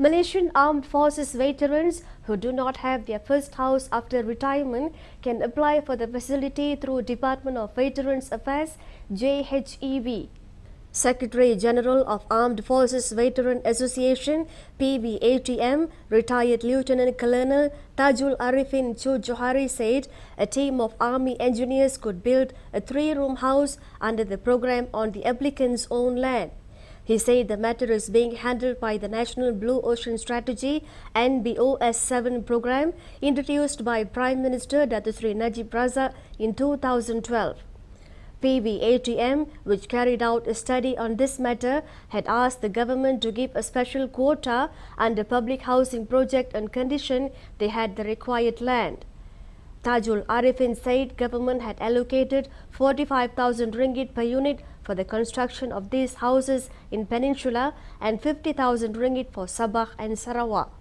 Malaysian Armed Forces veterans who do not have their first house after retirement can apply for the facility through Department of Veterans Affairs, JHEV. Secretary General of Armed Forces Veteran Association, PVATM, retired Lieutenant Colonel Tajul Arifin Chu Johari said a team of Army engineers could build a 3-room house under the program on the applicant's own land. He said the matter is being handled by the National Blue Ocean Strategy NBOS 7 program introduced by Prime Minister Datuk Seri Najib Razak in 2012. PVATM, which carried out a study on this matter, had asked the government to give a special quota under public housing project on condition they had the required land. Tajul Arifin said government had allocated 45,000 ringgit per unit for the construction of these houses in Peninsula and 50,000 ringgit for Sabah and Sarawak.